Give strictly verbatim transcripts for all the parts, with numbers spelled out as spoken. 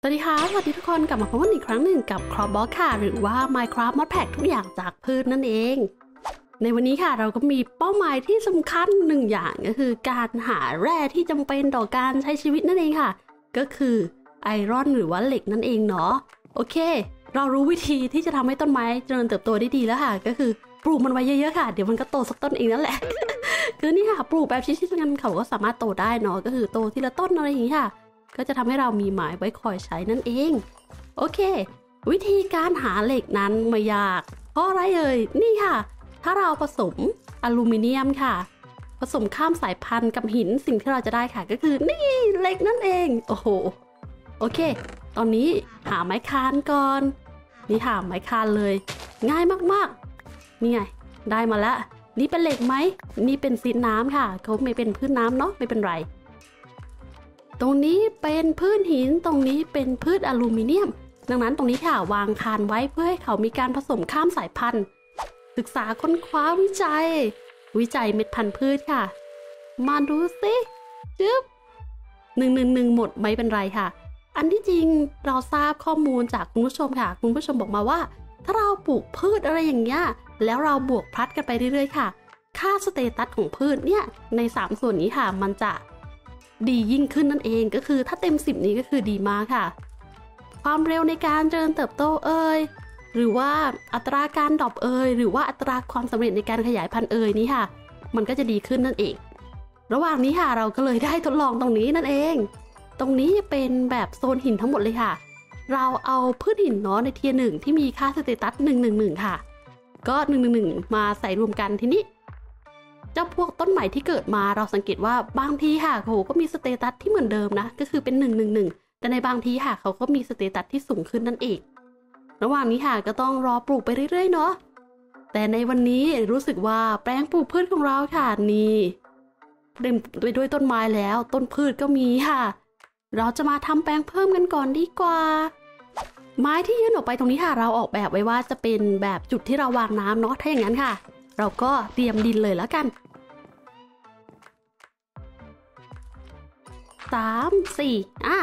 สวัสดีค่ะสวัสดีทุกคนกลับมาพบกันอีกครั้งหนึ่งกับครอปบล็อกค่ะหรือว่า Minecraft Modpack ทุกอย่างจากพืช น, นั่นเองในวันนี้ค่ะเราก็มีเป้าหมายที่สำคัญหนึ่งอย่างก็คือการหาแร่ที่จำเป็นต่อการใช้ชีวิตนั่นเองค่ะก็คือไอรอนหรือว่าเหล็กนั่นเองเนาะโอเคเรารู้วิธีที่จะทำให้ต้นไม้เจริญเติบโตได้ดีแล้วค่ะก็คือปลูกมันไว้เยอะๆค่ะเดี๋ยวมันก็โตสักต้นเองนั่นแหละ คือนี่ค่ะปลูกแบบชิดๆกันเขาก็สามารถโตได้เนาะก็คือโตทีละต้นอะไรอย่างนี้ค่ะก็จะทำให้เรามีไม้ไว้คอยใช้นั่นเองโอเควิธีการหาเหล็กนั้นไม่ยากเพราะอะไรเอ่ยนี่ค่ะถ้าเราผสมอลูมิเนียมค่ะผสมข้ามสายพันธุ์กับหินสิ่งที่เราจะได้ค่ะก็คือนี่เหล็กนั่นเองโอ้โหโอเคตอนนี้หาไม้คานก่อนนี่ค่ะไม้คานเลยง่ายมากๆนี่ไงได้มาแล้วนี่เป็นเหล็กไหมนี่เป็นซีดน้ำค่ะเขาไม่เป็นพืชน้ำเนาะไม่เป็นไรตรงนี้เป็นพื้นหินตรงนี้เป็นพืชอลูมิเนียมดังนั้นตรงนี้ค่ะวางคานไว้เพื่อให้เขามีการผสมข้ามสายพันธุ์ศึกษาค้นคว้าวิจัยวิจัยเม็ดพันธุ์พืชค่ะมาดูสิจึ๊บหนึ่งหนึ่งหนึ่งหมดไม่เป็นไรค่ะอันที่จริงเราทราบข้อมูลจากคุณผู้ชมค่ะคุณผู้ชมบอกมาว่าถ้าเราปลูกพืชอะไรอย่างเงี้ยแล้วเราบวกพลัดกันไปเรื่อยๆค่ะค่าสเตตัสของพืชเนี่ยในสามส่วนนี้ค่ะมันจะดียิ่งขึ้นนั่นเองก็คือถ้าเต็มสิบนี้ก็คือดีมากค่ะความเร็วในการเจริญเติบโตเอ่ยหรือว่าอัตราการดรอปเอ่ยหรือว่าอัตราความสำเร็จในการขยายพันธุ์เอ่ยนี้ค่ะมันก็จะดีขึ้นนั่นเองระหว่างนี้ค่ะเราก็เลยได้ทดลองตรงนี้นั่นเองตรงนี้เป็นแบบโซนหินทั้งหมดเลยค่ะเราเอาพืชหินเนาะในเทียร์หนึ่งที่มีค่าสเตตัสหนึ่งหนึ่งหนึ่งค่ะก็หนึ่งหนึ่งหนึ่งมาใส่รวมกันทีนี้เจ้าพวกต้นใหม่ที่เกิดมาเราสังเกตว่าบางทีค่ะโหก็มีสเตตัสที่เหมือนเดิมนะก็คือเป็นหนึ่ง หนึ่ง หนึ่งแต่ในบางทีค่ะเขาก็มีสเตตัสที่สูงขึ้นนั่นเองระหว่างนี้ค่ะก็ต้องรอปลูกไปเรื่อยๆเนาะแต่ในวันนี้รู้สึกว่าแปลงปลูกพืชของเราค่ะนี่เต็มไปด้วยต้นไม้แล้วต้นพืชก็มีค่ะเราจะมาทำแปลงเพิ่มกันก่อนดีกว่าไม้ที่ยื่นออกไปตรงนี้ค่ะเราออกแบบไว้ว่าจะเป็นแบบจุดที่เราวางน้ำเนาะถ้าอย่างนั้นค่ะเราก็เตรียมดินเลยแล้วกันสาม สี่อ่ะ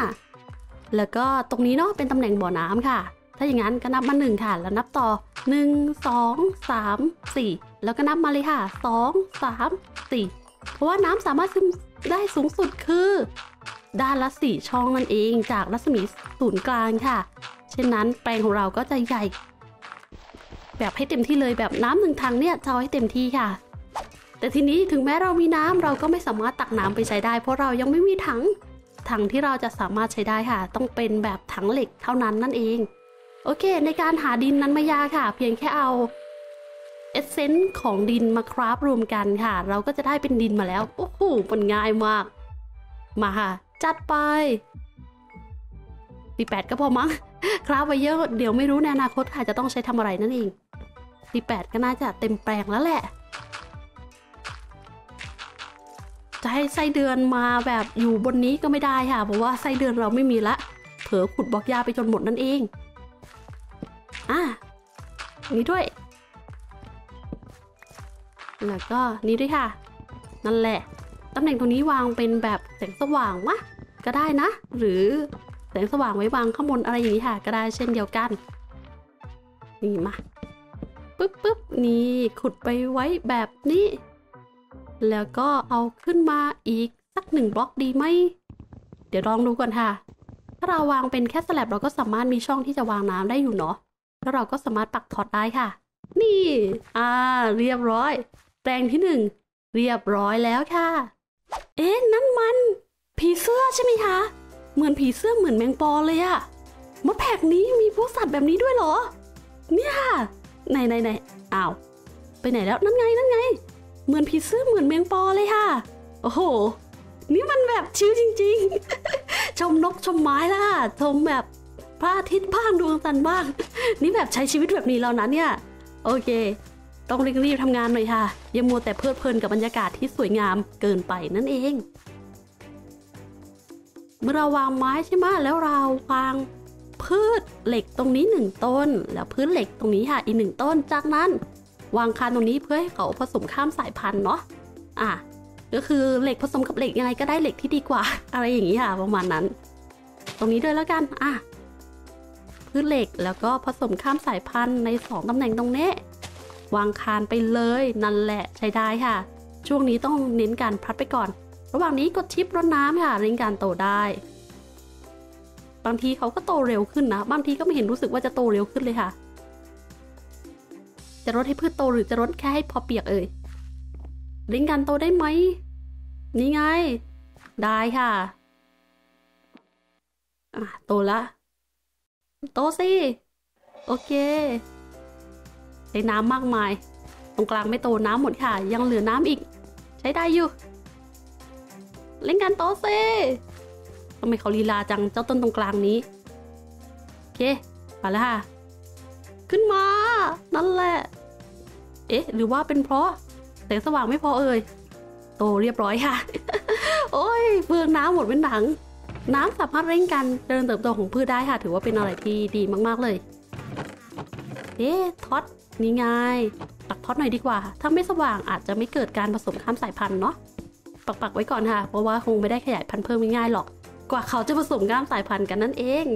แล้วก็ตรงนี้เนาะเป็นตำแหน่งบ่อน้ำค่ะถ้าอย่างนั้นก็นับมาหนึ่งค่ะแล้วนับต่อหนึ่ง สอง สาม สี่แล้วก็นับมาเลยค่ะสอง สาม สี่เพราะว่าน้ำสามารถซึมได้สูงสุดคือด้านละสี่ช่องนั่นเองจากรัศมีศูนย์กลางค่ะเช่นนั้นแปลงของเราก็จะใหญ่แบบให้เต็มที่เลยแบบน้ำหนึ่งทางเนี่ยจะเอาให้เต็มที่ค่ะแต่ทีนี้ถึงแม้เรามีน้ำเราก็ไม่สามารถตักน้ำไปใช้ได้เพราะเรายังไม่มีถังถังที่เราจะสามารถใช้ได้ค่ะต้องเป็นแบบถังเหล็กเท่านั้นนั่นเองโอเคในการหาดินนั้นไม่ยากค่ะเพียงแค่เอาเอเซนส์ของดินมาคราฟรวมกันค่ะเราก็จะได้เป็นดินมาแล้วโอ้โหมันง่ายมากมาค่ะจัดไปสิบแปดก็พอมั้งคราฟไปเยอะเดี๋ยวไม่รู้ในอนาคตค่ะจะต้องใช้ทำอะไรนั่นเองสิบแปดก็น่าจะเต็มแปลงแล้วแหละจะให้ไส้เดือนมาแบบอยู่บนนี้ก็ไม่ได้ค่ะเพราะว่าไส้เดือนเราไม่มีละเผลอขุดบล็อกหญ้าไปจนหมดนั่นเองอ่ะนี่ด้วยแล้วก็นี่ด้วยค่ะนั่นแหละตำแหน่งตรงนี้วางเป็นแบบแสงสว่างวะก็ได้นะหรือแสงสว่างไว้วางข้างบนอะไรอย่างนี้ค่ะก็ได้เช่นเดียวกันนี่มาปึ๊บปึ๊บนี่ขุดไปไว้แบบนี้แล้วก็เอาขึ้นมาอีกสักหนึ่งบล็อกดีไหมเดี๋ยวลองดูก่อนค่ะถ้าเราวางเป็นแค่สแลบเราก็สามารถมีช่องที่จะวางน้ำได้อยู่เนาะแล้วเราก็สามารถปักท็อตได้ค่ะนี่อ่าเรียบร้อยแปลงที่หนึ่งเรียบร้อยแล้วค่ะเอ๊ะนั่นมันผีเสื้อใช่ไหมคะเหมือนผีเสื้อเหมือนแมงปอเลยอะมดแผกนี้มีพวกสัตว์แบบนี้ด้วยเหรอเนี่ยค่ะไหนไหนไหนอ้าวไปไหนแล้วนั่นไงนั่นไงเหมือนผีเสื้อเหมือนแมงปอเลยค่ะโอ้โหนี่มันแบบชิลจริงๆชมนกชมไม้ล่ะชมแบบพระอาทิตย์บ้างดวงจันทร์บ้างนี่แบบใช้ชีวิตแบบนี้แล้วนะเนี่ยโอเคต้องรีบๆทำงานหน่อยค่ะอย่ามัวแต่เพลิดเพลินกับบรรยากาศที่สวยงามเกินไปนั่นเองเมื่อเราวางไม้ใช่ไหมแล้วเราวางพืชเหล็กตรงนี้หนึ่งต้นแล้วพืชเหล็กตรงนี้ค่ะอีกหนึ่งต้นจากนั้นวางคานตรงนี้เพื่อให้เขาผสมข้ามสายพันธุ์เนาะอ่ะก็คือเหล็กผสมกับเหล็กยังไงก็ได้เหล็กที่ดีกว่าอะไรอย่างนี้ค่ะประมาณนั้น ตรงนี้ด้วยแล้วกันอ่ะพื้นเหล็กแล้วก็ผสมข้ามสายพันธุ์ในสองตำแหน่งตรงนี้วางคานไปเลยนั่นแหละใช้ได้ค่ะช่วงนี้ต้องเน้นการพัดไปก่อนระหว่างนี้กดชิปรดน้ำค่ะเร่งการโตได้บางทีเขาก็โตเร็วขึ้นนะบางทีก็ไม่เห็นรู้สึกว่าจะโตเร็วขึ้นเลยค่ะจะรดให้พืชโตหรือจะรดแค่ให้พอเปียกเอ่ยเร่งการโตได้ไหมนี่ไงได้ค่ะอ่ะโตละโตสิโอเคใช้น้ำมากมายตรงกลางไม่โตน้ำหมดค่ะยังเหลือน้ำอีกใช้ได้อยู่เล่นกันโตสิทำไมเขาลีลาจังเจ้าต้นตรงกลางนี้โอเคมาแล้วค่ะขึ้นมานั่นแหละเอ๊ะหรือว่าเป็นเพราะแสงสว่างไม่พอเอ่ยโตเรียบร้อยค่ะ โอ้ยเปลืองน้ำหมดเป็นถังน้ำสามารถเร่งการเจริญเติบโตของพืชได้ค่ะถือว่าเป็นอะไรที่ดีมากๆเลยเอ๊ะท็อตนี่ไงปักท็อตหน่อยดีกว่าถ้าไม่สว่างอาจจะไม่เกิดการผสมข้ามสายพันธุ์เนาะปักปักไว้ก่อนค่ะเพราะว่าคงไม่ได้ขยายพันธุ์เพิ่มง่ายๆหรอกกว่าเขาจะผสมข้ามสายพันธุ์กันนั่นเอง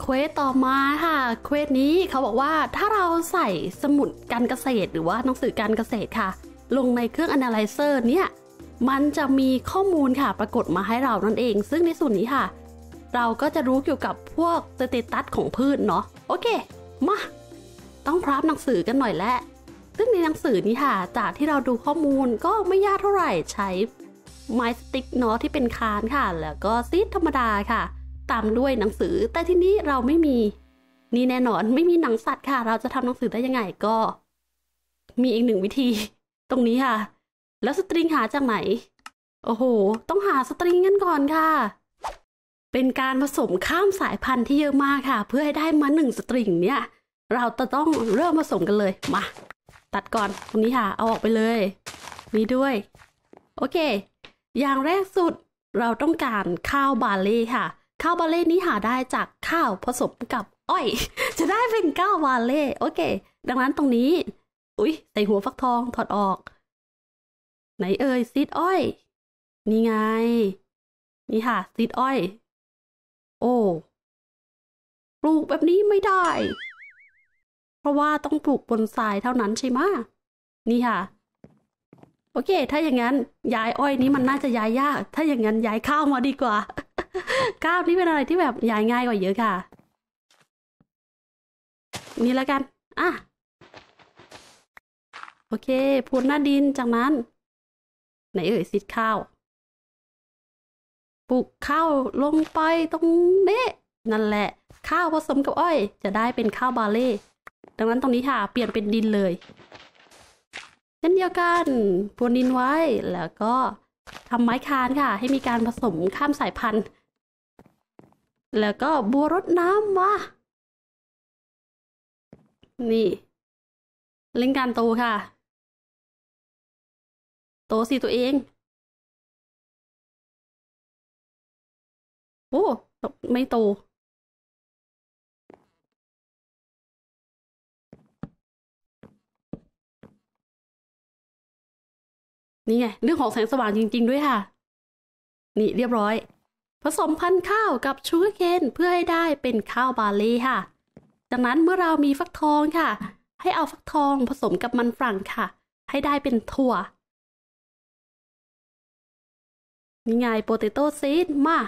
เควสต่อมาค่ะเควสนี้เขาบอกว่าถ้าเราใส่สมุดการเกษตรหรือว่าหนังสือการเกษตรค่ะลงในเครื่อง แอนาไลเซอร์ เนี่ยมันจะมีข้อมูลค่ะปรากฏมาให้เรานั่นเองซึ่งในส่วนนี้ค่ะเราก็จะรู้เกี่ยวกับพวกสเตตัสของพืชเนาะโอเคมาต้องคราฟหนังสือกันหน่อยแหละซึ่งในหนังสือนี้ค่ะจากที่เราดูข้อมูลก็ไม่ยากเท่าไหร่ใช้ไม้สติ๊กเนาะที่เป็นคานค่ะแล้วก็ซีดธรรมดาค่ะตามด้วยหนังสือแต่ที่นี้เราไม่มีนี่แน่นอนไม่มีหนังสัตว์ค่ะเราจะทำหนังสือได้ยังไงก็มีอีกหนึ่งวิธีตรงนี้ค่ะแล้วสตริงหาจากไหนโอ้โหต้องหาสตริงกันก่อนค่ะเป็นการผสมข้ามสายพันธุ์ที่เยอะมากค่ะเพื่อให้ได้มาหนึ่งสตริงเนี่ยเราจะต้องเริ่มผสมกันเลยมาตัดก่อนตรงนี้ค่ะเอาออกไปเลยนี่ด้วยโอเคอย่างแรกสุดเราต้องการข้าวบาเล่ค่ะข้าวบาเล่นี้หาได้จากข้าวผสมกับอ้อยจะได้เป็นข้าวบาเล่โอเคดังนั้นตรงนี้อุ๊ยใส่หัวฟักทองถอดออกไหนเอ่ยซีดอ้อยนี่ไงนี่ค่ะซีดอ้อยโอ้ปลูกแบบนี้ไม่ได้เพราะว่าต้องปลูกบนทรายเท่านั้นใช่ไหมนี่ค่ะโอเคถ้าอย่างนั้นย้ายอ้อยนี้มันน่าจะย้ายยากถ้าอย่างนั้นย้ายข้าวมาดีกว่า ข้าวนี่เป็นอะไรที่แบบย้ายง่ายกว่าเยอะค่ะนี่แล้วกันอ่ะโอเคพูนหน้าดินจากนั้นไหนเอ่ยซีดข้าวปลูกข้าวลงไปตรงนี้นั่นแหละข้าวผสมกับอ้อยจะได้เป็นข้าวบาเล่ดังนั้นตรงนี้ค่ะเปลี่ยนเป็นดินเลยเช่นเดียวกันพรวนดินไว้แล้วก็ทำไม้คานค่ะให้มีการผสมข้ามสายพันธุ์แล้วก็บัวรดน้ำมานี่เล่นการโตค่ะโตสิตัวเองโอ้ไม่โตนี่ไงเรื่องของแสงสว่างจริงๆด้วยค่ะนี่เรียบร้อยผสมพันธุ์ข้าวกับชูเกอร์เคนเพื่อให้ได้เป็นข้าวบาเล่ค่ะจากนั้นเมื่อเรามีฟักทองค่ะให้เอาฟักทองผสมกับมันฝรั่งค่ะให้ได้เป็นถั่วนี่ไงโปเตโต้ซีดมา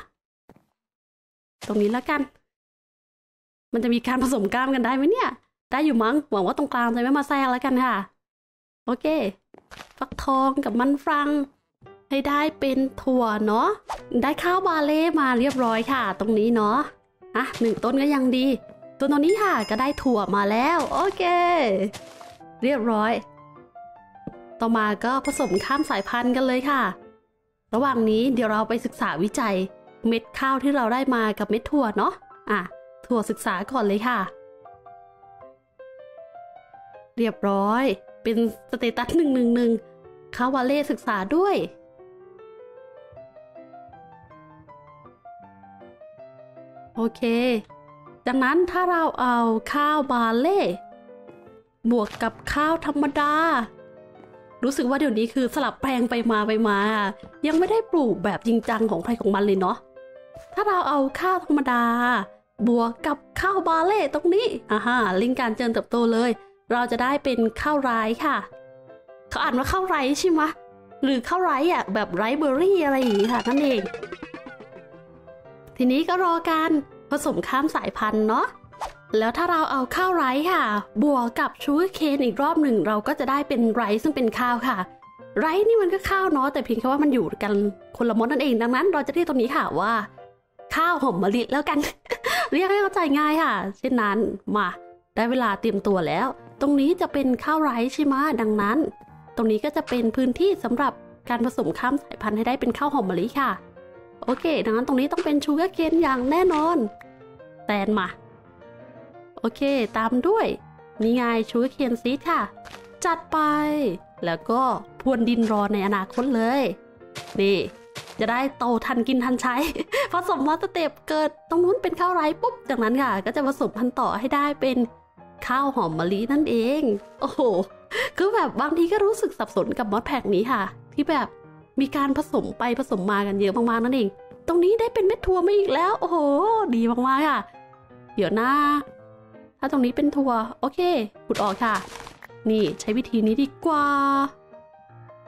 ตรงนี้แล้วกันมันจะมีการผสมกล้ามกันได้ไหมเนี่ยได้อยู่มั้งหวังว่าตรงกลางจะไม่มาแทรกแล้วกันค่ะโอเคฟักทองกับมันฝรั่งให้ได้เป็นถั่วเนาะได้ข้าวบาเล่มาเรียบร้อยค่ะตรงนี้เนาะอ่ะหนึ่งต้นก็ยังดีตัวตอนนี้ค่ะก็ได้ถั่วมาแล้วโอเคเรียบร้อยต่อมาก็ผสมข้ามสายพันธุ์กันเลยค่ะระหว่างนี้เดี๋ยวเราไปศึกษาวิจัยเม็ดข้าวที่เราได้มากับเม็ดถั่วเนาะอ่ะถั่วศึกษาก่อนเลยค่ะเรียบร้อยเป็นสเตตัสหนึ่งหนึ่งหนึ่งข้าวบาเล่ศึกษาด้วยโอเคดังนั้นถ้าเราเอาข้าวบาเล่บวกกับข้าวธรรมดารู้สึกว่าเดี๋ยวนี้คือสลับแปลงไปมาไปมายังไม่ได้ปลูกแบบจริงจังของใครของมันเลยเนาะ ถ้าเราเอาข้าวธรรมดาบวกกับข้าวบาเล่ตรงนี้อ่าฮะลิงก์การเจริญเติบโตเลยเราจะได้เป็นข้าวไรซ์ค่ะเขาอ่านว่าข้าวไรซ์ใช่ไหมหรือข้าวไรซ์อ่ะแบบไรซ์เบอร์รี่อะไรอย่างนี้ค่ะนั่นเองทีนี้ก็รอการผสมข้ามสายพันธุ์เนาะแล้วถ้าเราเอาข้าวไรซ์ค่ะบวกกับชูเกอร์เคนอีกรอบหนึ่งเราก็จะได้เป็นไรซ์ซึ่งเป็นข้าวค่ะไรซ์นี่มันก็ข้าวเนาะแต่เพียงแค่ว่ามันอยู่กันคนละมดนั่นเองดังนั้นเราจะเรียกตรงนี้ค่ะว่าข้าวหอมมะลิแล้วกัน เรียกให้เข้าใจง่ายค่ะเช่นนั้นมาได้เวลาเตรียมตัวแล้วตรงนี้จะเป็นข้าวไรซ์ใช่ไหมดังนั้นตรงนี้ก็จะเป็นพื้นที่สำหรับการผสมข้ามสายพันธุ์ให้ได้เป็นข้าวหอมมะลิค่ะโอเคดังนั้นตรงนี้ต้องเป็นชูเกอร์เคนอย่างแน่นอนแตนมาโอเคตามด้วยนี่ไงชูเกอร์เคนซีดค่ะจัดไปแล้วก็พรวนดินรอในอนาคตเลยนี่จะได้โตทันกินทันใช้ ผสมมาสเต็ปเกิดตรงนู้นเป็นข้าวไรซ์ปุ๊บจากนั้นค่ะก็จะผสมพันธุ์ต่อให้ได้เป็นข้าวหอมมะลินั่นเองโอ้โหคือแบบบางทีก็รู้สึกสับสนกับมอดแพคนี้ค่ะที่แบบมีการผสมไปผสมมากันเยอะมากๆนั่นเองตรงนี้ได้เป็นเม็ดถั่วมาอีกแล้วโอ้โหดีมากๆค่ะเดี๋ยวหน้าถ้าตรงนี้เป็นถั่วโอเคขุดออกค่ะนี่ใช้วิธีนี้ดีกว่า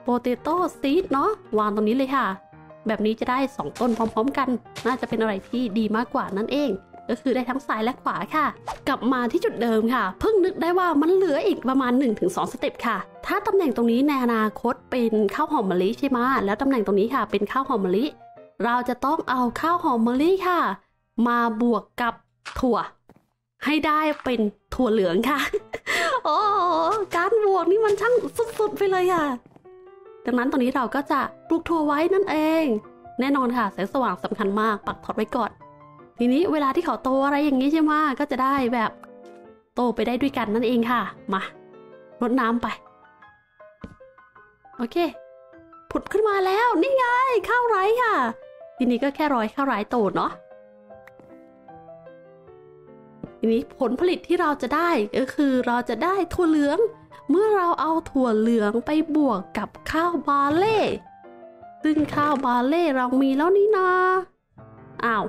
โปเตโต้ซีดเนาะวางตรงนี้เลยค่ะแบบนี้จะได้สองต้นพร้อมๆกันน่าจะเป็นอะไรที่ดีมากกว่านั่นเองก็คือได้ทั้งซ้ายและขวาค่ะกลับมาที่จุดเดิมค่ะเพิ่งนึกได้ว่ามันเหลืออีกประมาณ หนึ่งถึงสอง สเต็ปค่ะถ้าตำแหน่งตรงนี้ในอนาคตเป็นข้าวหอมมะลิใช่ไหมแล้วตำแหน่งตรงนี้ค่ะเป็นข้าวหอมมะลิเราจะต้องเอาข้าวหอมมะลิค่ะมาบวกกับถั่วให้ได้เป็นถั่วเหลืองค่ะ โอ้การบวกนี่มันช่างสุดๆไปเลยอ่ะดังนั้นตรงนี้เราก็จะปลูกถั่วไว้นั่นเองแน่นอนค่ะแสงสว่างสำคัญมากปักทอดไว้ก่อนทีนี้เวลาที่เขาโตอะไรอย่างนี้ใช่ไหมก็จะได้แบบโตไปได้ด้วยกันนั่นเองค่ะมารดน้ำไปโอเคผุดขึ้นมาแล้วนี่ไงข้าวไรซ์ค่ะทีนี้ก็แค่รอข้าวไรซ์โตเนาะทีนี้ผลผลิตที่เราจะได้ก็คือเราจะได้ถั่วเหลืองเมื่อเราเอาถั่วเหลืองไปบวกกับข้าวบาเล่ซึ่งข้าวบาเล่เรามีแล้วนี่นาอ้าว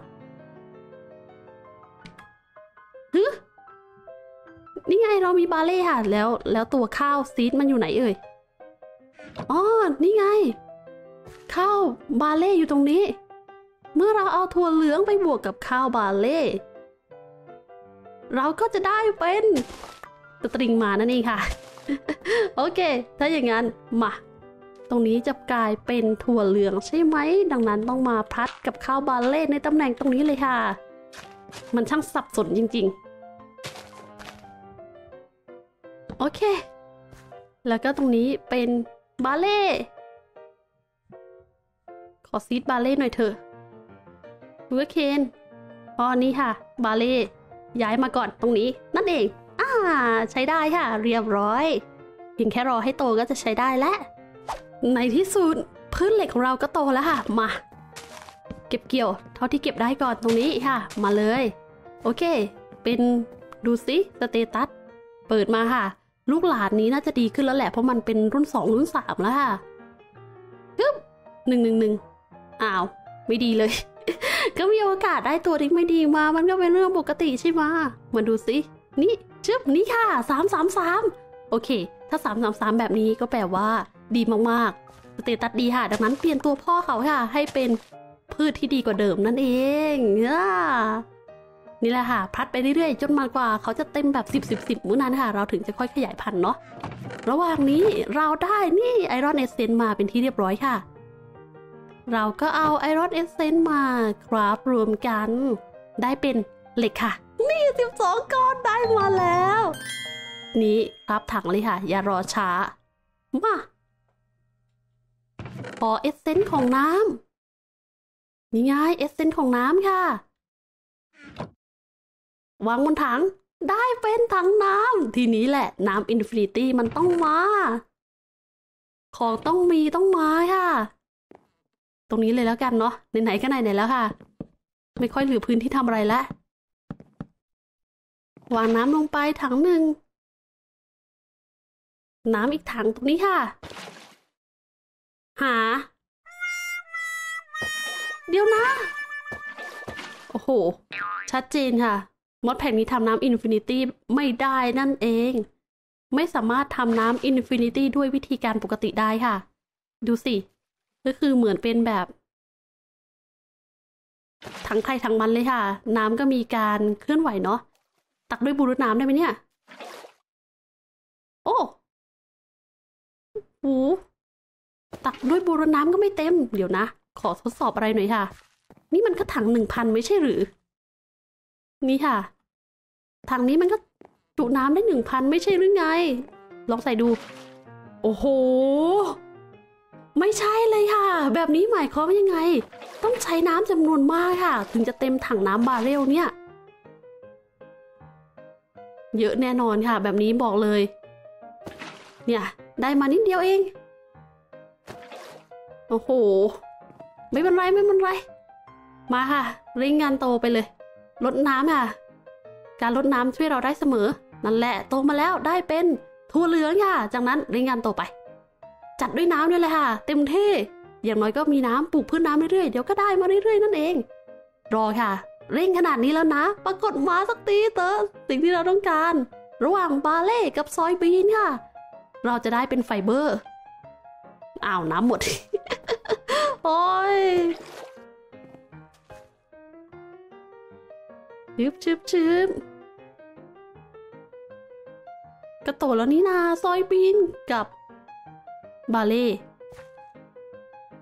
ฮึนี่ไงเรามีบาเล่ค่ะแล้วแล้วตัวข้าวซีดมันอยู่ไหนเอ่ยอ๋อนี่ไงข้าวบาเล่อยู่ตรงนี้เมื่อเราเอาถั่วเหลืองไปบวกกับข้าวบาเล่เราก็จะได้เป็นสตริงมานั่นเองค่ะ โอเคถ้าอย่างนั้นมาตรงนี้จะกลายเป็นถั่วเหลืองใช่ไหมดังนั้นต้องมาพัดกับข้าวบาเล่ในตำแหน่งตรงนี้เลยค่ะมันช่างสับสนจริงๆโอเคแล้วก็ตรงนี้เป็นบาเล่ขอซีดบาเล่หน่อยเถอะเวอร์เคนอ๋อนี่ค่ะบาเล่ย้ายมาก่อนตรงนี้นั่นเองอ่าใช้ได้ค่ะเรียบร้อยเพียงแค่รอให้โตก็จะใช้ได้และในที่สุดพื้นเหล็กของเราก็โตแล้วค่ะมาเก็บเกี่ยวเท่าที่เก็บได้ก่อนตรงนี้ค่ะมาเลยโอเคเป็นดูสิสเตตัสเปิดมาค่ะลูกหลานนี้น่าจะดีขึ้นแล้วแหละเพราะมันเป็นรุ่นสองรุ่นสามแล้วค่ะปึ๊บหนึ่งหนึ่งหนึ่งอ้าวไม่ดีเลย ก็มีโอกาสได้ตัวที่ไม่ดีมามันก็เป็นเรื่องปกติใช่ไหมมาดูสินี่ชึบนี่ค่ะสามสามสามโอเคถ้าสามสามสามแบบนี้ก็แปลว่าดีมากๆสเตตัสดีค่ะดังนั้นเปลี่ยนตัวพ่อเขาค่ะให้เป็นพืชที่ดีกว่าเดิมนั่นเองนี่แหละค่ะพัดไปเรื่อยๆจนมากกว่าเขาจะเต็มแบบสิบสิบสิบมื้อนั้นค่ะเราถึงจะค่อยขยายพันธุ์เนาะระหว่างนี้เราได้นี่ไอรอนเอสเซนมาเป็นที่เรียบร้อยค่ะเราก็เอาไอรอนเอสเซนมาครับรวมกันได้เป็นเหล็กค่ะนี่สิบสองก้อนได้มาแล้วนี่ครับถังเลยค่ะอย่ารอช้ามาขอเอสเซนของน้ำนี่ไงเอสเซนของน้ำค่ะวางบนถังได้เป็นถังน้ำทีนี้แหละน้ำอินฟินิตี้มันต้องมาของต้องมีต้องมาค่ะตรงนี้เลยแล้วกันเนาะไหนๆก็ไหนๆแล้วค่ะไม่ค่อยเหลือพื้นที่ทำอะไรแล้ววางน้ำลงไปถังหนึ่งน้ำอีกถังตรงนี้ค่ะหาเดี๋ยวนะ โอ้โหชัดเจนค่ะมดแผงนี้ทำน้ำอินฟินิตี้ไม่ได้นั่นเองไม่สามารถทำน้ำอินฟินิตี้ด้วยวิธีการปกติได้ค่ะดูสิก็คือเหมือนเป็นแบบทั้งใครทั้งมันเลยค่ะน้ำก็มีการเคลื่อนไหวเนาะตักด้วยบูรุษน้ำได้ไหมเนี่ยโอ้โหตักด้วยบูรุษน้ำก็ไม่เต็มเดี๋ยวนะขอทดสอบอะไรหน่อยค่ะนี่มันก็ถังหนึ่งพันไม่ใช่หรือนี่ค่ะถังนี้มันก็จุน้ำได้หนึ่งพันไม่ใช่หรือไงลองใส่ดูโอ้โหไม่ใช่เลยค่ะแบบนี้หมายความว่ายังไงต้องใช้น้ำจำนวนมากค่ะถึงจะเต็มถังน้ำบาเรลเนี่ยเยอะแน่นอนค่ะแบบนี้บอกเลยเนี่ยได้มานิดเดียวเองโอ้โหไม่เป็นไรไม่เป็นไรมาค่ะเร่งงานโตไปเลยลดน้ำค่ะการลดน้ำช่วยเราได้เสมอนั่นแหละโตมาแล้วได้เป็นถั่วเหลืองค่ะจากนั้นเร่งงานโตไปจัดด้วยน้ำนี่แหละค่ะเต็มที่อย่างน้อยก็มีน้ำปลูกพืชน้ำเรื่อยๆเดี๋ยวก็ได้มาเรื่อยๆนั่นเองรอค่ะเร่งขนาดนี้แล้วนะปรากฏมาสักทีเต๋อสิ่งที่เราต้องการระหว่างบาเล่กับซอยบีนค่ะเราจะได้เป็นไฟเบอร์อ้าวน้ำหมด โอ้ยชึบชึบชึบกระโตแล้วนี่นาซอยบีนกับบาเล่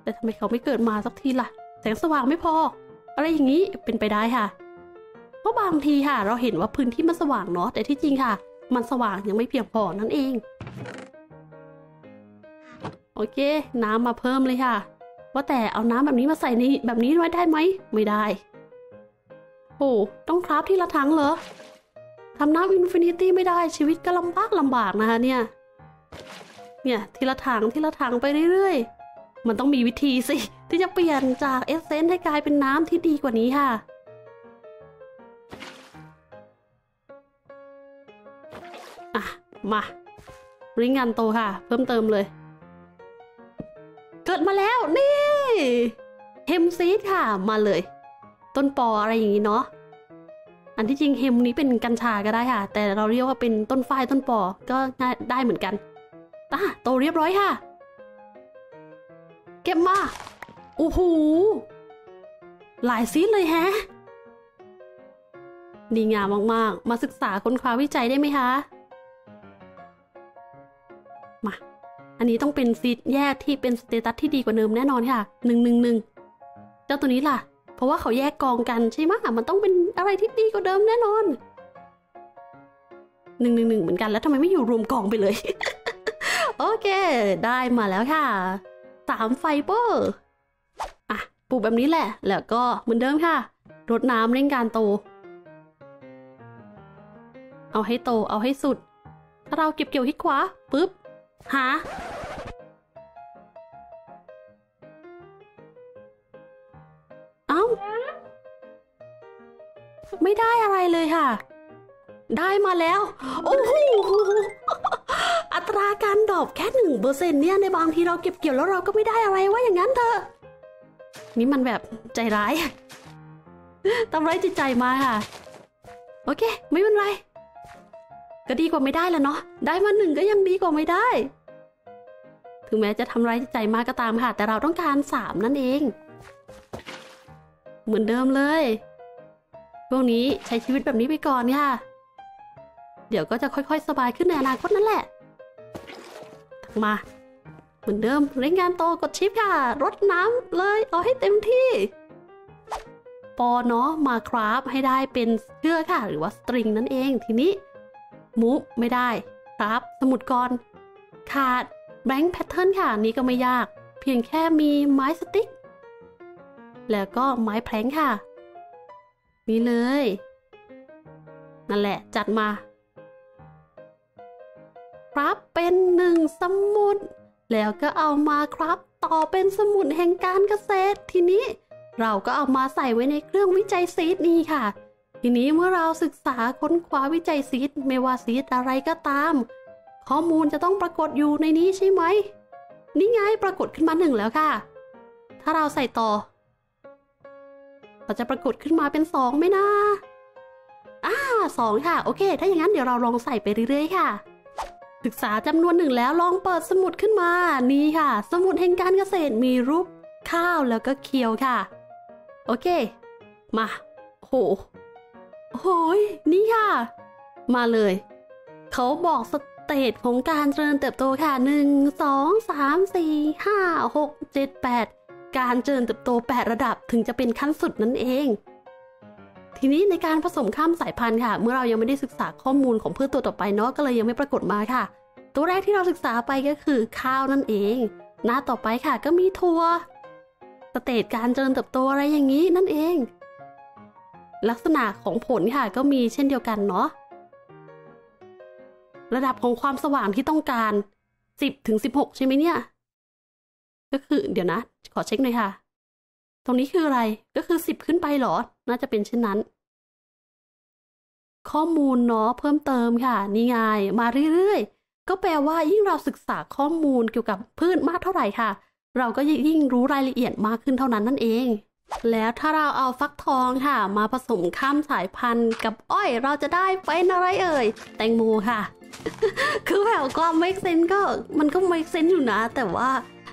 แต่ทำไมเขาไม่เกิดมาสักทีล่ะแสงสว่างไม่พออะไรอย่างนี้เป็นไปได้ค่ะเพราะบางทีค่ะเราเห็นว่าพื้นที่มันสว่างเนาะแต่ที่จริงค่ะมันสว่างยังไม่เพียงพอนั่นเองโอเคน้ำมาเพิ่มเลยค่ะว่าแต่เอาน้ำแบบนี้มาใส่ในแบบนี้ไว้ได้ไหมไม่ได้โอ้ต้องคราฟที่ละถังเหรอทำน้ำอินฟินิตี้ไม่ได้ชีวิตก็ลำบากลำบากนะคะเนี่ยเนี่ยทีละถังทีละถังไปเรื่อยๆมันต้องมีวิธีสิที่จะเปลี่ยนจากเอสเซนต์ให้กลายเป็นน้ำที่ดีกว่านี้ค่ะอ่ะมาริ้งงานโตค่ะเพิ่มเติมเลยเกิดมาแล้วนี่เฮมซีดค่ะมาเลยต้นปออะไรอย่างนี้เนาะอันที่จริงเฮมนี้เป็นกัญชาก็ได้ค่ะแต่เราเรียกว่าเป็นต้นฝ้ายต้นปอก็ได้เหมือนกันอ่ะโตเรียบร้อยค่ะเก็บมาโอ้โหหลายซีดเลยแฮะดีงามมากๆมาศึกษาค้นคว้าวิจัยได้ไหมคะมาอันนี้ต้องเป็นซีดแยกที่เป็นสเตตัสที่ดีกว่าเดิมแน่นอนค่ะหนึ่งหนึ่งหนึ่งเจ้าตัวนี้ล่ะเพราะว่าเขาแยกกองกันใช่ไหมมันต้องเป็นอะไรที่ดีกว่าเดิมแน่นอนหนึ่งหนึ่งหนึ่งเหมือนกันแล้วทำไมไม่อยู่รวมกองไปเลย โอเคได้มาแล้วค่ะสามไฟเบอร์อ่ะปลูกแบบนี้แหละแล้วก็เหมือนเดิมค่ะรดน้ำเร่งการโตเอาให้โตเอาให้สุดถ้าเราเก็บเกี่ยวที่ขวาปึ๊บหาเอ้าไม่ได้อะไรเลยค่ะได้มาแล้วโอ้โหอัตราการดรอปแค่หนึ่งเปอร์เซ็นต์เนี่ยในบางทีเราเก็บเกี่ยวแล้วเราก็ไม่ได้อะไรว่าอย่างนั้นเถอะนี่มันแบบใจร้ายทำร้ายจิตใจมาค่ะโอเคไม่เป็นไรก็ดีกว่าไม่ได้แล้วเนาะได้มาหนึ่งก็ยังดีกว่าไม่ได้ถึงแม้จะทำร้ายจิตใจมากก็ตามค่ะแต่เราต้องการสามนั่นเองเหมือนเดิมเลยพวกนี้ใช้ชีวิตแบบนี้ไปก่อนค่ะเดี๋ยวก็จะค่อยๆสบายขึ้นในอนาคตนั่นแหละมาเหมือนเดิมเร่งงานโตกดชิปค่ะรดน้ำเลยเอาให้เต็มที่ปอเนาะมาคราฟให้ได้เป็นเชือกค่ะหรือว่าสตริงนั่นเองทีนี้มุกไม่ได้ครับสมุดกรขาดแบงค์แพทเทิร์นค่ะนี้ก็ไม่ยากเพียงแค่มีไม้สติ๊กแล้วก็ไม้แพลงค่ะนี่เลยนั่นแหละจัดมาครับเป็นหนึ่งสมุดแล้วก็เอามาครับต่อเป็นสมุดแห่งการเกษตรทีนี้เราก็เอามาใส่ไว้ในเครื่องวิจัยซีดนี้ค่ะทีนี้เมื่อเราศึกษาค้นคว้าวิจัยซีดไม่ว่าซีดอะไรก็ตามข้อมูลจะต้องปรากฏอยู่ในนี้ใช่ไหมนี่ไงปรากฏขึ้นมาหนึ่งแล้วค่ะถ้าเราใส่ต่อ เขาจะปรากฏขึ้นมาเป็นสองไหมนะอ่าสองค่ะโอเคถ้าอย่างนั้นเดี๋ยวเราลองใส่ไปเรื่อยๆค่ะศึกษาจำนวนหนึ่งแล้วลองเปิดสมุดขึ้นมานี่ค่ะสมุดแห่งการเกษตรมีรูปข้าวแล้วก็เขียวค่ะโอเคมาโหโหยนี่ค่ะมาเลยเขาบอกสเตจของการเจริญเติบโตค่ะหนึ่งสองสามสี่ห้าหกเจ็ดแปดการเจริญเติบโตแปดระดับถึงจะเป็นขั้นสุดนั่นเองทีนี้ในการผสมข้ามสายพันธุ์ค่ะเมื่อเรายังไม่ได้ศึกษาข้อมูลของพืชตัวต่อไปเนาะก็เลยยังไม่ปรากฏมาค่ะตัวแรกที่เราศึกษาไปก็คือข้าวนั่นเองหน้าต่อไปค่ะก็มีถั่วสเตจการเจริญเติบโตอะไรอย่างนี้นั่นเองลักษณะของผลค่ะก็มีเช่นเดียวกันเนาะระดับของความสว่างที่ต้องการสิบถึงสิบหกใช่ไหมเนี่ยก็คือเดี๋ยวนะขอเช็คหน่อยค่ะตรงนี้คืออะไรก็คือสิบขึ้นไปหรอน่าจะเป็นเช่นนั้นข้อมูลเนาะเพิ่มเติมค่ะนี่ไงมาเรื่อยๆก็แปลว่ายิ่งเราศึกษาข้อมูลเกี่ยวกับพืชมากเท่าไหร่ค่ะเราก็ยิ่งรู้รายละเอียดมากขึ้นเท่านั้นนั่นเองแล้วถ้าเราเอาฟักทองค่ะมาผสมข้ามสายพันธุ์กับอ้อยเราจะได้เป็นอะไรเอ่ยแตงโมค่ะ คือแบบก็เมคเซนส์ก็มันก็เมคเซนส์อยู่นะแต่ว่า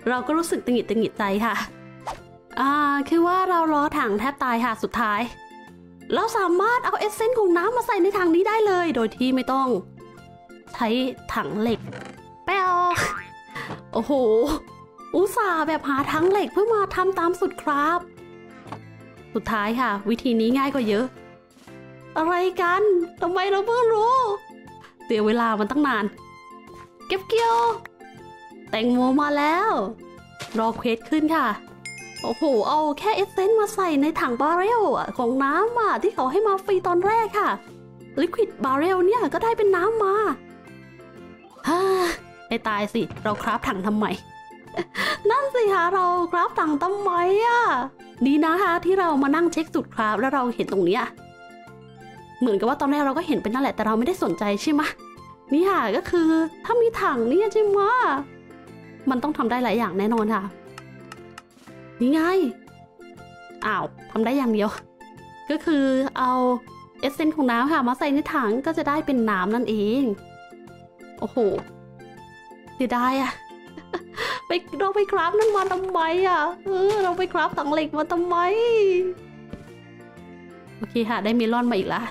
เราก็รู้สึกตึงหิดตึงหิดใจค่ะอ่าคือว่าเราล้อถังแทบตายค่ะสุดท้ายเราสามารถเอาเอสเซนส์ของน้ำมาใส่ในถังนี้ได้เลยโดยที่ไม่ต้องใช้ถังเหล็กแป๊วโอ้โหอุตส่าห์แบบหาถังเหล็กเพื่อมาทำตามสุดครับสุดท้ายค่ะวิธีนี้ง่ายกว่าเยอะอะไรกันทำไมเราเพิ่งรู้เสียเวลามันตั้งนานเก็บเกี่ยวแตงโมมาแล้วรอเควสขึ้นค่ะโอ้โหเอาแค่เอสเซนต์มาใส่ในถังบาร์เรลของน้ำอ่ะที่เขาให้มาฟรีตอนแรกค่ะลิควิดบาร์เรลเนี่ยก็ได้เป็นน้ำมาฮ่าไปตายสิเราคราฟถังทำไม นั่นสิคะเราคราฟถังทำไมอ่ะดีนะคะที่เรามานั่งเช็คสูตรคราฟแล้วเราเห็นตรงเนี้ยเหมือนกับว่าตอนแรกเราก็เห็นเป็นนั่นแหละแต่เราไม่ได้สนใจใช่ไหมนี่ค่ะก็คือถ้ามีถังเนี่ยใช่ไหมมันต้องทำได้หลายอย่างแน่นอนค่ะนี่ไงอ้าวทำได้อย่างเดียวก็คือเอาเอสเซนต์ของน้ำค่ะมาใส่ในถังก็จะได้เป็นน้ำนั่นเองโอ้โหเสียดายอะ ไปเราไปคราฟนั่นมาทำไมอะเออเราไปคราฟถังเหล็กมาทำไมโอเคค่ะได้เมลอนมาอีกละ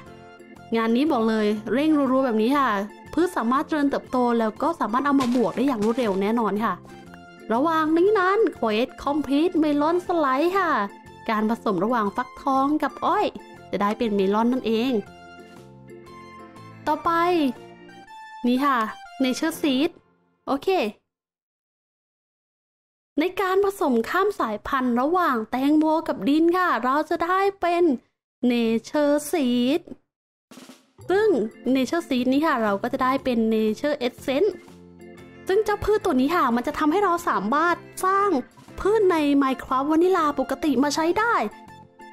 งานนี้บอกเลยเร่งรัวๆแบบนี้ค่ะพืชสามารถเจริญเติบโตแล้วก็สามารถเอามาบวกได้อย่างรวดเร็วแน่นอนค่ะระหว่างนี้นั้นเควสคอมพลีทเมลอนสไลด์ค่ะการผสมระหว่างฟักทองกับอ้อยจะได้เป็นเมลอนนั่นเองต่อไปนี่ค่ะเนเจอร์ซีดโอเคในการผสมข้ามสายพันธุ์ระหว่างแตงโมกับดินค่ะเราจะได้เป็นเนเจอร์ซีดซึ่ง Nature Seed นี้ค่ะเราก็จะได้เป็น Nature Essence ซึ่งเจ้าพืชตัวนี้ค่ะมันจะทำให้เราสามารถสร้างพืชใน Minecraft Vanilla ปกติมาใช้ได้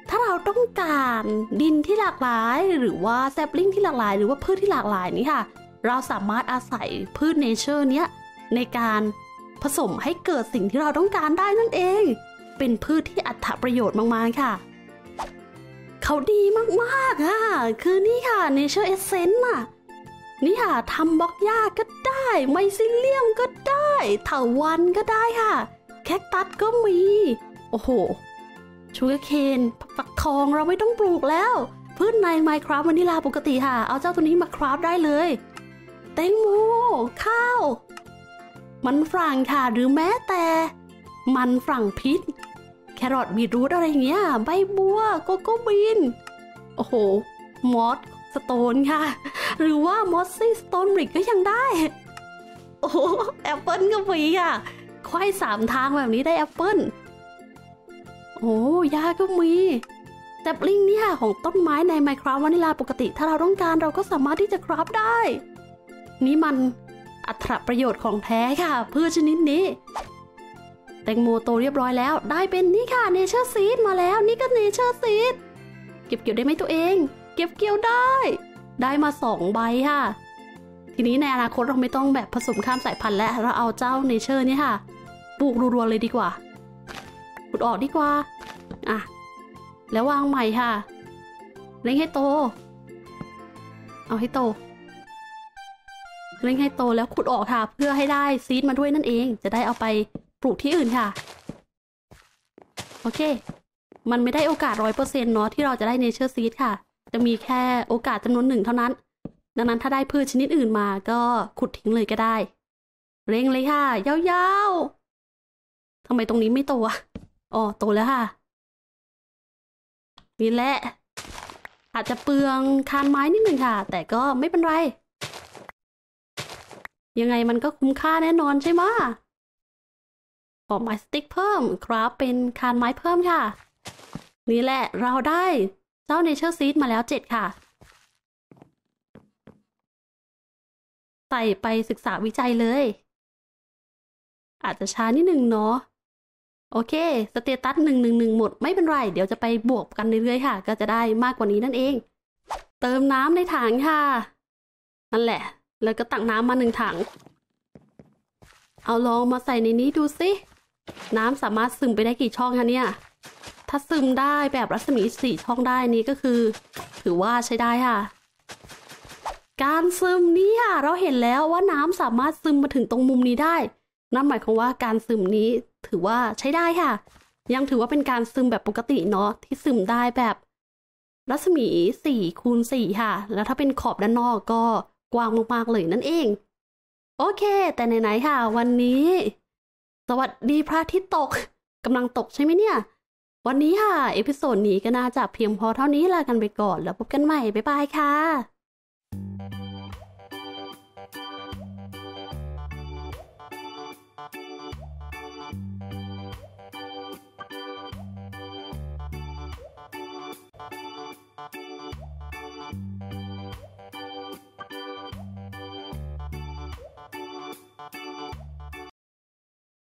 ถ้าเราต้องการดินที่หลากหลายหรือว่า Sapling ที่หลากหลายหรือว่าพืชที่หลากหลายนี้ค่ะเราสามารถอาศัยพืช Nature เนี้ยในการผสมให้เกิดสิ่งที่เราต้องการได้นั่นเองเป็นพืชที่อรรถประโยชน์มากๆค่ะเขาดีมากๆค่ะคือนี่ค่ะ Nature Essence น่ะนี่ค่ะทำบล็อกหญ้าก็ได้ไมซิเลียมก็ได้เถาวัลย์ก็ได้ค่ะแคคตัสก็มีโอ้โหชูการ์เคนฟักทองเราไม่ต้องปลูกแล้วพืชใน Minecraft Vanilla ปกติค่ะเอาเจ้าตัวนี้มาคราฟได้เลยแตงโมข้าวมันฝรั่งค่ะหรือแม้แต่มันฝรั่งพิษแครอทบีทรูทอะไรเงี้ยใบบัวโกโก้บีนโอ้โหมอสสโตนค่ะหรือว่ามอสซี่สโตนบริกก็ยังได้โอ้โหแอปเปิ้ลก็มีค่ะควายสามทางแบบนี้ได้แอปเปิ้ลโอ้ยาก็มีแต่ปลิงเนี่ยของต้นไม้ใน Minecraft Vanilla ปกติถ้าเราต้องการเราก็สามารถที่จะคราฟได้นี่มันอรรถประโยชน์ของแท้ค่ะพืชชนิดนี้แตงโมโตเรียบร้อยแล้วได้เป็นนี่ค่ะเนเจอร์ซีดมาแล้วนี่ก็เนเจอร์ซีดเก็บเกี่ยวได้ไหมตัวเองเก็บเกี่ยวได้ได้มาสองใบค่ะทีนี้ในอนาคตเราไม่ต้องแบบผสมข้ามสายพันธุ์และเราเอาเจ้าเนเจอร์นี่ค่ะปลูกรัวๆเลยดีกว่าขุดออกดีกว่าอ่ะ แล้ววางใหม่ค่ะเล็งให้โตเอาให้โตเล็งให้โตแล้วขุดออกค่ะเพื่อให้ได้ซีดมาด้วยนั่นเองจะได้เอาไปปลูกที่อื่นค่ะโอเคมันไม่ได้โอกาสร้อยเปอร์เซ็นต์เนาะที่เราจะได้เนเจอร์ซีดค่ะจะมีแค่โอกาสจำนวนหนึ่งเท่านั้นดังนั้นถ้าได้พืชชนิดอื่นมาก็ขุดทิ้งเลยก็ได้เร่งเลยค่ะยาวๆทำไมตรงนี้ไม่โตอ่ะอ๋อโตแล้วค่ะนี่แหละอาจจะเปลืองคานไม้นิดหนึ่งค่ะแต่ก็ไม่เป็นไรยังไงมันก็คุ้มค่าแน่นอนใช่ไหมออกไม้สติ๊กเพิ่มครับเป็นคานไม้เพิ่มค่ะนี่แหละเราได้เจ้าเนเจอร์ซีดมาแล้วเจ็ดค่ะใส่ไปศึกษาวิจัยเลยอาจจะช้านิดนึงเนาะโอเคสเตตัสหนึ่งหนึ่งหนึ่งหมดไม่เป็นไรเดี๋ยวจะไปบวกกันเรื่อยๆค่ะก็จะได้มากกว่านี้นั่นเองเติมน้ำในถังค่ะนั่นแหละแล้วก็ตักน้ำมาหนึ่งถังเอาลองมาใส่ในนี้ดูสิน้ำสามารถซึมไปได้กี่ช่องคะเนี่ยถ้าซึมได้แบบรัศมีสี่ช่องได้นี้ก็คือถือว่าใช้ได้ค่ะการซึมนี้ค่ะเราเห็นแล้วว่าน้ำสามารถซึมมาถึงตรงมุมนี้ได้นั่นหมายความว่าการซึมนี้ถือว่าใช้ได้ค่ะยังถือว่าเป็นการซึมแบบปกติเนาะที่ซึมได้แบบรัศมีสี่คูณสี่ค่ะแล้วถ้าเป็นขอบด้านนอกก็กว้างมากๆเลยนั่นเองโอเคแต่ไหนๆค่ะวันนี้สวัสดีพระอาทิตย์ตกกำลังตกใช่ไหมเนี่ยวันนี้ค่ะเอพิโซดนี้ก็น่าจะเพียงพอเท่านี้ลากันไปก่อนแล้วพบกันใหม่บ๊ายบายค่ะ